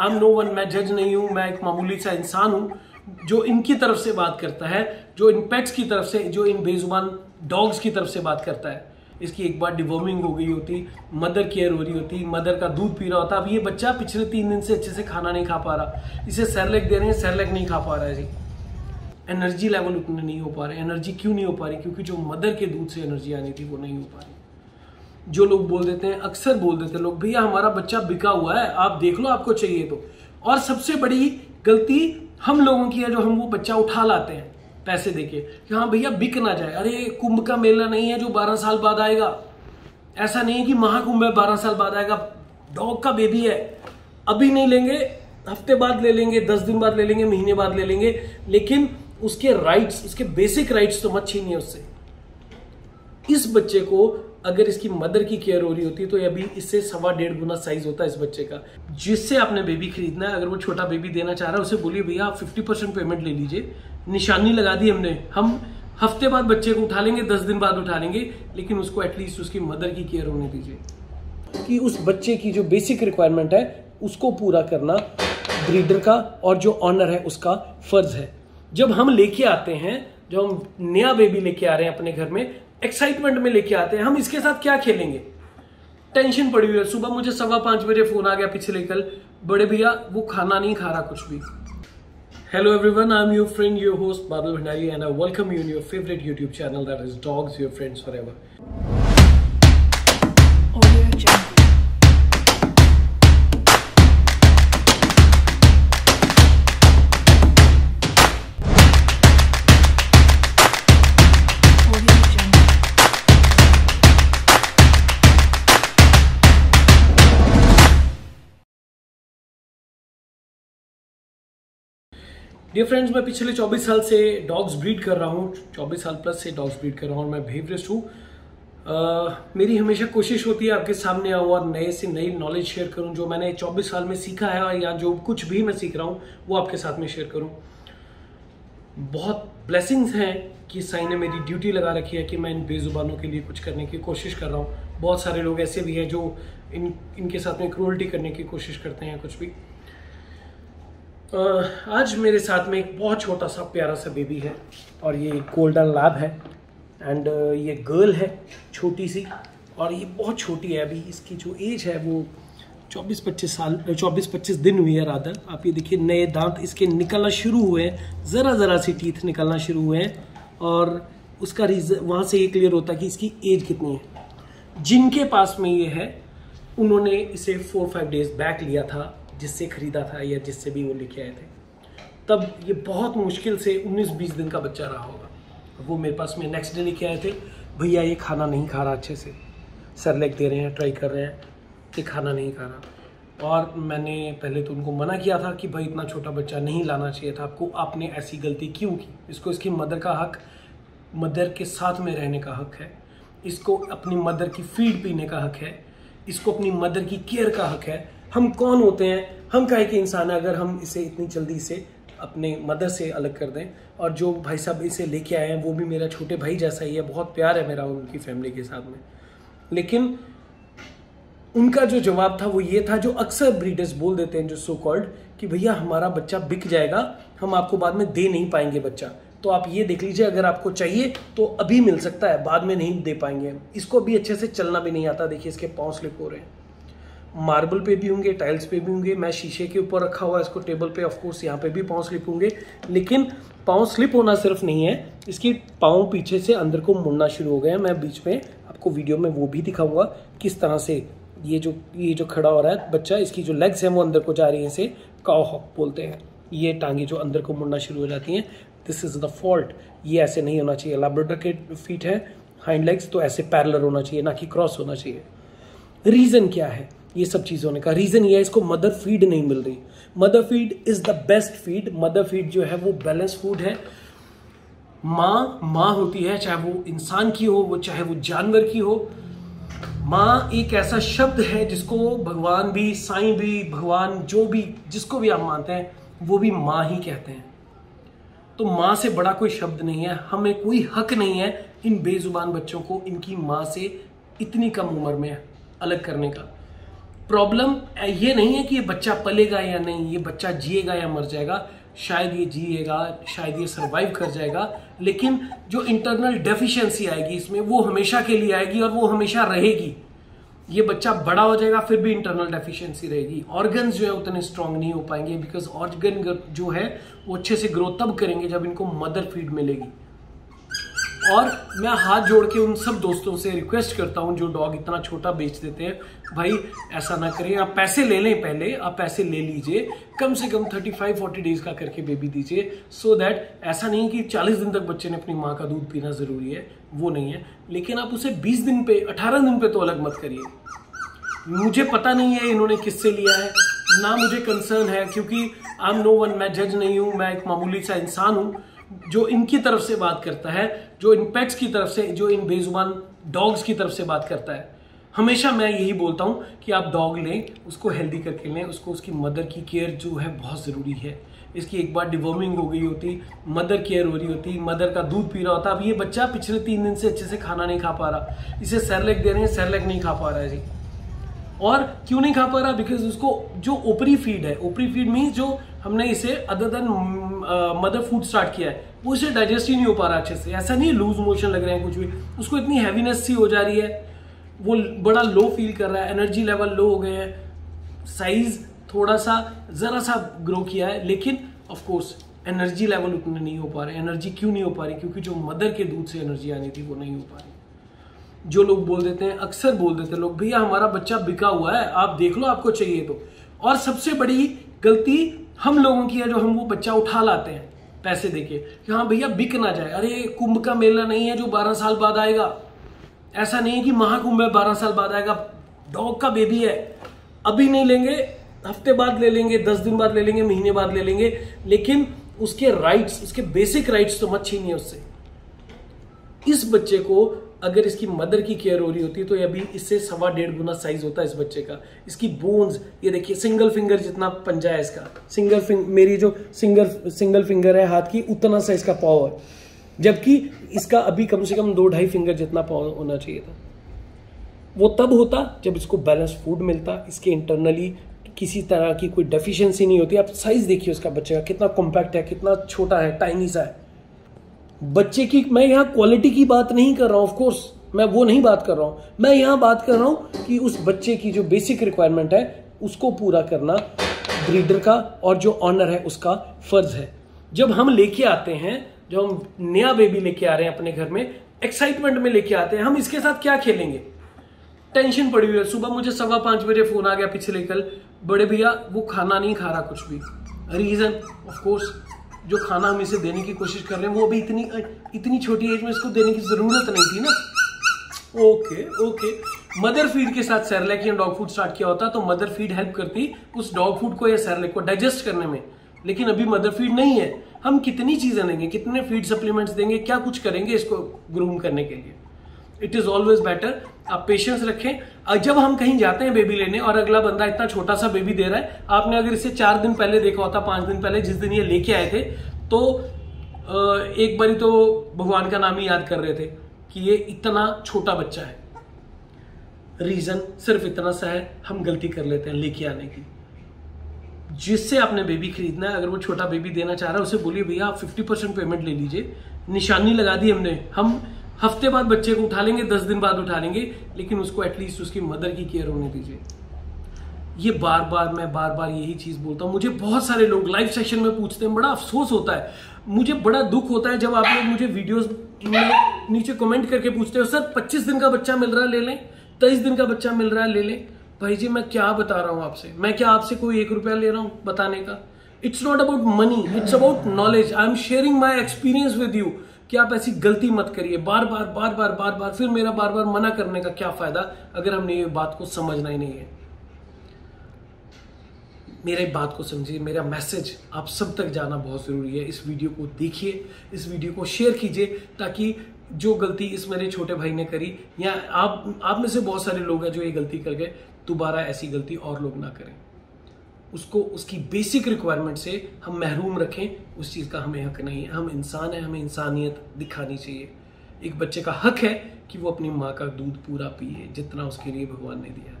I am no one, मैं जज नहीं हूँ, मैं एक मामूली सा इंसान हूँ जो इनकी तरफ से बात करता है, जो इन पेट्स की तरफ से, जो इन बेजुबान डॉग्स की तरफ से बात करता है। इसकी एक बार डिवॉर्मिंग हो गई होती, मदर केयर हो रही होती, मदर का दूध पी रहा होता। अब ये बच्चा पिछले 3 दिन से अच्छे से खाना नहीं खा पा रहा, इसे सेरेलैक दे रहे हैं, सेरेलैक नहीं खा पा रहा है जी। एनर्जी लेवल उतने नहीं हो पा रहे। एनर्जी क्यों नहीं हो पा रही? क्योंकि जो मदर के दूध से एनर्जी आनी थी वो नहीं हो पा रही। जो लोग बोल देते हैं, अक्सर बोल देते हैं लोग, भैया हमारा बच्चा बिका हुआ है, आप देख लो आपको चाहिए तो। और सबसे बड़ी गलती हम लोगों की है जो हम वो बच्चा उठा लाते हैं पैसे देके कि हाँ भैया बिक ना जाए। अरे कुंभ का मेला नहीं है जो 12 साल बाद आएगा, ऐसा नहीं है कि महाकुंभ है 12 साल बाद आएगा। डॉग का बेबी है, अभी नहीं लेंगे, हफ्ते बाद ले लेंगे, 10 दिन बाद ले लेंगे, महीने बाद ले लेंगे, लेकिन उसके राइट्स, उसके बेसिक राइट्स तो मत छीनिए उससे। इस बच्चे को अगर इसकी मदर की केयर हो रही होती तो ये अभी इससे 1.25 गुना साइज होता है इस बच्चे का। जिससे आपने बेबी खरीदना है, अगर वो छोटा बेबी देना चाह रहा है, उसे बोलिए भैया आप 50% पेमेंट ले लीजिए, निशानी लगा दी हमने, हम हफ्ते बाद बच्चे को उठा लेंगे, 10 दिन बाद उठा लेंगे, लेकिन उसको एटलीस्ट उसकी मदर की केयर होने दीजिए कि उस बच्चे की जो बेसिक रिक्वायरमेंट है उसको पूरा करना ब्रीडर का और जो ऑनर है उसका फर्ज है। जब हम लेके आते हैं, जब हम नया बेबी लेके आ रहे हैं अपने घर में, एक्साइटमेंट में लेके आते हैं, हम इसके साथ क्या खेलेंगे? टेंशन पड़ी हुई है। सुबह मुझे 5:15 बजे फोन आ गया पिछले कल, बड़े भैया वो खाना नहीं खा रहा कुछ भी। Hello everyone, I am your friend, your host Badal Bhandari, and I welcome you in your favourite YouTube channel that is dogs your friends forever. Dear friends, मैं पिछले 24 साल से डॉग्स ब्रीड कर रहा हूँ, 24 साल प्लस से डॉग्स ब्रीड कर रहा हूँ और मैं बिहेवियरिस्ट हूँ। मेरी हमेशा कोशिश होती है आपके सामने आऊँ और नए से नई नॉलेज शेयर करूँ, जो मैंने 24 साल में सीखा है, और या जो कुछ भी मैं सीख रहा हूँ वो आपके साथ में शेयर करूँ। बहुत ब्लेसिंग्स हैं कि साई ने मेरी ड्यूटी लगा रखी है कि मैं इन बेजुबानों के लिए कुछ करने की कोशिश कर रहा हूँ। बहुत सारे लोग ऐसे भी हैं जो इनके साथ में क्रूरल्टी करने की कोशिश करते हैं कुछ भी। आज मेरे साथ में एक बहुत छोटा सा प्यारा सा बेबी है और ये गोल्डन लैब है एंड ये गर्ल है छोटी सी, और ये बहुत छोटी है अभी, इसकी जो एज है वो 24-25 दिन हुई है रादर। आप ये देखिए, नए दांत इसके निकलना शुरू हुए हैं, ज़रा सी टीथ निकलना शुरू हुए हैं, और उसका रीज़न वहाँ से ये क्लियर होता है कि इसकी एज कितनी है। जिनके पास में ये है उन्होंने इसे 4-5 डेज़ बैक लिया था, जिससे ख़रीदा था या जिससे भी वो लेके आए थे, तब ये बहुत मुश्किल से 19-20 दिन का बच्चा रहा होगा। वो मेरे पास में नेक्स्ट डे लेके आए थे, भैया ये खाना नहीं खा रहा अच्छे से, सेरेलैक दे रहे हैं, ट्राई कर रहे हैं, ये खाना नहीं खा रहा। और मैंने पहले तो उनको मना किया था कि भाई इतना छोटा बच्चा नहीं लाना चाहिए था आपको, आपने ऐसी गलती क्यों की? इसको इसकी मदर का हक, मदर के साथ में रहने का हक है, इसको अपनी मदर की फीड पीने का हक है, इसको अपनी मदर की केयर का हक है। हम कौन होते हैं, हम काहे के इंसान हैं अगर हम इसे इतनी जल्दी से अपने मदर से अलग कर दें। और जो भाई साहब इसे लेके आए हैं वो भी मेरा छोटे भाई जैसा ही है, बहुत प्यार है मेरा उनकी फैमिली के साथ में। लेकिन उनका जो जवाब था वो ये था, जो अक्सर ब्रीडर्स बोल देते हैं, जो सो कॉल्ड, कि भैया हमारा बच्चा बिक जाएगा, हम आपको बाद में दे नहीं पाएंगे बच्चा, तो आप ये देख लीजिए अगर आपको चाहिए तो अभी मिल सकता है, बाद में नहीं दे पाएंगे। इसको अभी अच्छे से चलना भी नहीं आता, देखिए इसके पाँव स्लिप हो रहे हैं, मार्बल पे भी होंगे, टाइल्स पे भी होंगे, मैं शीशे के ऊपर रखा हुआ इसको टेबल पे, ऑफकोर्स यहाँ पे भी पाँव स्लिप होंगे। लेकिन पाँव स्लिप होना सिर्फ नहीं है, इसकी पाँव पीछे से अंदर को मुड़ना शुरू हो गए हैं। मैं बीच में आपको वीडियो में वो भी दिखाऊंगा किस तरह से ये जो खड़ा हो रहा है बच्चा, इसकी जो लेग्स हैं वो अंदर को जा रही है, इसे काव हॉक बोलते हैं। ये टांगे जो अंदर को मुड़ना शुरू हो जाती हैं, दिस इज़ द फॉल्ट, ये ऐसे नहीं होना चाहिए। लैब्राडोर के फीट है, हाइंड लेग्स, तो ऐसे पैरेलल होना चाहिए, ना कि क्रॉस होना चाहिए। रीज़न क्या है ये सब चीज़ होने का? रीज़न ये है, इसको मदर फीड नहीं मिल रही। Mother feed is the best feed, mother feed जो है वो बैलेंस फूड है। माँ होती है, चाहे वो इंसान की हो, वो चाहे वो जानवर की हो। माँ एक ऐसा शब्द है जिसको भगवान भी, साईं भी, भगवान जो भी, जिसको भी आप मानते हैं वो भी माँ ही कहते हैं। तो माँ से बड़ा कोई शब्द नहीं है, हमें कोई हक नहीं है इन बेजुबान बच्चों को इनकी माँ से इतनी कम उम्र में अलग करने का। प्रॉब्लम ये नहीं है कि ये बच्चा पलेगा या नहीं, ये बच्चा जिएगा या मर जाएगा, शायद ये जिएगा, शायद ये सर्वाइव कर जाएगा, लेकिन जो इंटरनल डेफिशिएंसी आएगी इसमें वो हमेशा के लिए आएगी और वो हमेशा रहेगी। ये बच्चा बड़ा हो जाएगा फिर भी इंटरनल डेफिशिएंसी रहेगी, ऑर्गन्स जो है उतने स्ट्रांग नहीं हो पाएंगे, बिकॉज ऑर्गन जो है वो अच्छे से ग्रो तब करेंगे जब इनको मदर फीड मिलेगी। और मैं हाथ जोड़ के उन सब दोस्तों से रिक्वेस्ट करता हूं जो डॉग इतना छोटा बेच देते हैं, भाई ऐसा ना करें, आप पैसे ले लें, पहले आप पैसे ले लीजिए, कम से कम 35-40 डेज का करके बेबी दीजिए, सो दैट ऐसा नहीं कि 40 दिन तक बच्चे ने अपनी माँ का दूध पीना ज़रूरी है, वो नहीं है, लेकिन आप उसे 20 दिन पे 18 दिन पे तो अलग मत करिए। मुझे पता नहीं है इन्होंने किससे लिया है, ना मुझे कंसर्न है, क्योंकि आई एम नो वन, मैं जज नहीं हूँ, मैं एक मामूली सा इंसान हूँ जो इनकी तरफ से बात करता है, जो इन पेट्स की तरफ से, जो इन बेजुबान डॉग्स की तरफ से बात करता है। हमेशा मैं यही बोलता हूँ कि आप डॉग लें, उसको हेल्दी करके लें, उसको उसकी मदर की केयर जो है बहुत ज़रूरी है। इसकी एक बार डिवॉर्मिंग हो गई होती, मदर केयर हो रही होती, मदर का दूध पी रहा होता। अब ये बच्चा पिछले 3 दिन से अच्छे से खाना नहीं खा पा रहा, इसे सेरेलैक दे रहे हैं, सेरेलैक नहीं खा पा रहा है जी। और क्यों नहीं खा पा रहा? बिकॉज उसको जो ओपरी फीड है, ओपरी फीड मीन्स जो हमने इसे other than mother food start किया है, वो इसे डाइजेस्ट ही नहीं हो पा रहा अच्छे से। ऐसा नहीं लूज मोशन लग रहे हैं कुछ भी, उसको इतनी हैवीनेस सी हो जा रही है, वो बड़ा लो फील कर रहा है, एनर्जी लेवल लो हो गए हैं, साइज थोड़ा सा ज़रा सा ग्रो किया है, लेकिन ऑफकोर्स एनर्जी लेवल उतने नहीं हो पा रहे। एनर्जी क्यों नहीं हो पा रही? क्योंकि जो मदर के दूध से एनर्जी आनी थी वो नहीं हो पा रही। जो लोग बोल देते हैं, अक्सर बोल देते हैं लोग, भैया हमारा बच्चा बिका हुआ है, आप देख लो आपको चाहिए तो। और सबसे बड़ी गलती हम लोगों की है जो हम वो बच्चा उठा लाते हैं पैसे देके कि हाँ भैया बिक ना जाए। अरे कुंभ का मेला नहीं है जो 12 साल बाद आएगा, ऐसा नहीं है कि महाकुंभ में 12 साल बाद आएगा। डॉग का बेबी है, अभी नहीं लेंगे, हफ्ते बाद ले लेंगे, 10 दिन बाद ले लेंगे, महीने बाद ले लेंगे, लेकिन उसके राइट्स, उसके बेसिक राइट्स तो मत छीनिए उससे। इस बच्चे को अगर इसकी मदर की केयर हो रही होती तो ये अभी इससे 1.25 गुना साइज होता है इस बच्चे का। इसकी बोन्स ये देखिए, सिंगल फिंगर जितना पंजा है इसका, सिंगल फिंगर, मेरी जो सिंगल फिंगर है हाथ की उतना सा इसका पाव है, जबकि इसका अभी कम से कम 2-2.5 फिंगर जितना पाव होना चाहिए था। वो तब होता जब इसको बैलेंस फूड मिलता, इसके इंटरनली किसी तरह की कोई डेफिशिएंसी नहीं होती। आप साइज देखिए उसका बच्चे का, कितना कॉम्पैक्ट है, कितना छोटा है, टाइनी सा है बच्चे की। मैं यहाँ क्वालिटी की बात नहीं कर रहा हूँ, ऑफकोर्स मैं वो नहीं बात कर रहा हूँ, मैं यहाँ बात कर रहा हूँ कि उस बच्चे की जो बेसिक रिक्वायरमेंट है उसको पूरा करना ब्रीडर का और जो ऑनर है उसका फर्ज है। जब हम लेके आते हैं, जब हम नया बेबी लेके आ रहे हैं अपने घर में, एक्साइटमेंट में लेके आते हैं, हम इसके साथ क्या खेलेंगे, टेंशन पड़ी हुई है। सुबह मुझे 5:15 बजे फ़ोन आ गया पिछले कल, बड़े भैया वो खाना नहीं खा रहा कुछ भी। रीज़न ऑफकोर्स जो खाना हम इसे देने की कोशिश कर रहे हैं वो अभी इतनी छोटी एज में इसको देने की ज़रूरत नहीं थी ना। ओके ओके, मदर फीड के साथ सेरेलैक या डॉग फूड स्टार्ट किया होता तो मदर फीड हेल्प करती उस डॉग फूड को या सेरेलैक को डाइजेस्ट करने में, लेकिन अभी मदर फीड नहीं है। हम कितनी चीज़ें देंगे, कितने फीड सप्लीमेंट्स देंगे, क्या कुछ करेंगे इसको ग्रूम करने के लिए। इट इज़ ऑलवेज बेटर आप पेशेंस रखें। और जब हम कहीं जाते हैं बेबी लेने और अगला बंदा इतना छोटा सा बेबी दे रहा है, आपने अगर इसे 4 दिन पहले देखा होता, 5 दिन पहले जिस दिन ये लेके आए थे, तो एक बारी तो भगवान का नाम ही याद कर रहे थे कि ये इतना छोटा बच्चा है। रीज़न सिर्फ इतना सा है, हम गलती कर लेते हैं लेके आने की। जिससे आपने बेबी खरीदना है, अगर वो छोटा बेबी देना चाह रहा है उसे बोलिए भैया आप 50% पेमेंट ले लीजिए, निशानी लगा दी हमने, हम हफ्ते बाद बच्चे को उठा लेंगे, 10 दिन बाद उठा लेंगे, लेकिन उसको एटलीस्ट उसकी मदर की केयर होने दीजिए। ये मैं बार बार यही चीज़ बोलता हूँ। मुझे बहुत सारे लोग लाइव सेशन में पूछते हैं, बड़ा अफसोस होता है, मुझे बड़ा दुख होता है जब आप लोग मुझे वीडियोस में नीचे कमेंट करके पूछते हो, सर 25 दिन का बच्चा मिल रहा है ले लें, 23 दिन का बच्चा मिल रहा है ले लें। भाई जी मैं क्या बता रहा हूँ आपसे, मैं क्या आपसे कोई 1 रुपया ले रहा हूँ बताने का? It's not about money, it's about knowledge. I am sharing my experience with you कि आप ऐसी गलती मत करिए। बार बार फिर मेरा बार मना करने का क्या फायदा अगर हमने ये बात को समझना ही नहीं है। मेरे बात को समझिए, मेरा मैसेज आप सब तक जाना बहुत ज़रूरी है। इस वीडियो को देखिए, इस वीडियो को शेयर कीजिए, ताकि जो गलती इस मेरे छोटे भाई ने करी या आप में से बहुत सारे लोग हैं जो ये गलती कर गए, दोबारा ऐसी गलती और लोग ना करें। उसको उसकी बेसिक रिक्वायरमेंट से हम महरूम रखें, उस चीज़ का हमें हक नहीं है। हम इंसान हैं, हमें इंसानियत दिखानी चाहिए। एक बच्चे का हक है कि वो अपनी माँ का दूध पूरा पिए जितना उसके लिए भगवान ने दिया।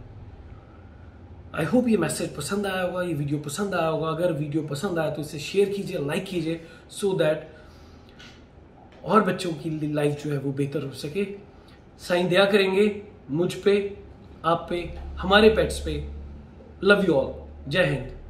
आई होप ये मैसेज पसंद आया होगा, ये वीडियो पसंद आया होगा। अगर वीडियो पसंद आया तो इसे शेयर कीजिए, लाइक कीजिए, सो दैट और बच्चों की लाइफ जो है वो बेहतर हो सके। साईं दया करेंगे मुझ पे, आप पे, हमारे पेट्स पे। Love you all. जय हिंद।